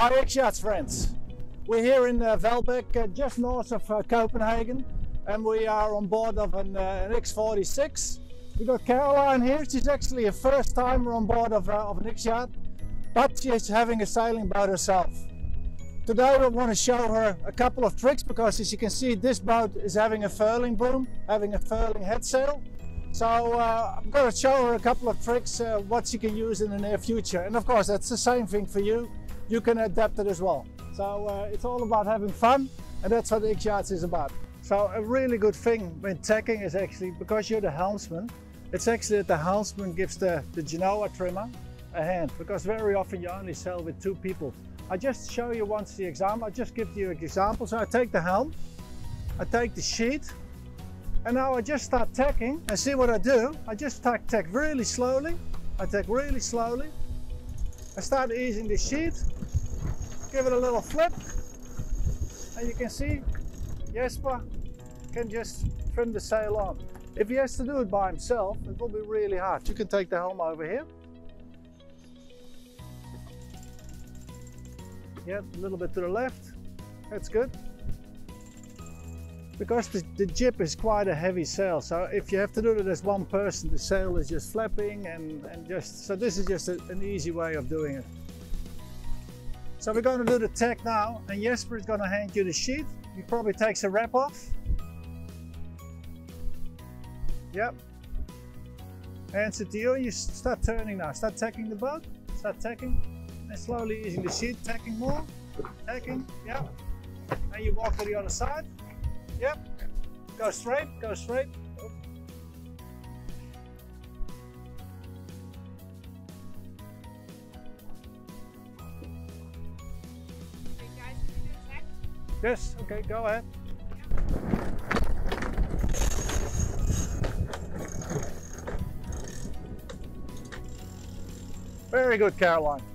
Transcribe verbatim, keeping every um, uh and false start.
Hi X-Yachts friends, we're here in uh, Vellbeck, uh, just north of uh, Copenhagen, and we are on board of an, uh, an X forty-six. We've got Caroline here. She's actually a first timer on board of, uh, of an X-Yard, but she's having a sailing boat herself. Today we want to show her a couple of tricks because, as you can see, this boat is having a furling boom, having a furling head sail. So uh, I'm going to show her a couple of tricks uh, what she can use in the near future, and of course that's the same thing for you. You can adapt it as well. So uh, it's all about having fun, and that's what X-Yachts is about. So a really good thing when tacking is actually, because you're the helmsman, it's actually that the helmsman gives the, the Genoa trimmer a hand, because very often you only sail with two people. I just show you once the example, I just give you an example. So I take the helm, I take the sheet, and now I just start tacking and see what I do. I just tack, tack really slowly. I tack really slowly. I start easing the sheet, give it a little flip, and you can see Jesper can just trim the sail on. If he has to do it by himself, it will be really hard. You can take the helm over here. Yep, a little bit to the left, that's good. Because the, the jib is quite a heavy sail, so if you have to do it as one person, the sail is just flapping and, and just, so this is just a, an easy way of doing it. So we're going to do the tack now, and Jesper is going to hand you the sheet. He probably takes a wrap off. Yep. Hands it to you, you start turning now, start tacking the boat, start tacking, and slowly easing the sheet, tacking more, tacking, yep. And you walk to the other side. Yep, go straight, go straight. Oh. Okay, guys, can you attack? Yes, okay, go ahead. Very good, Caroline.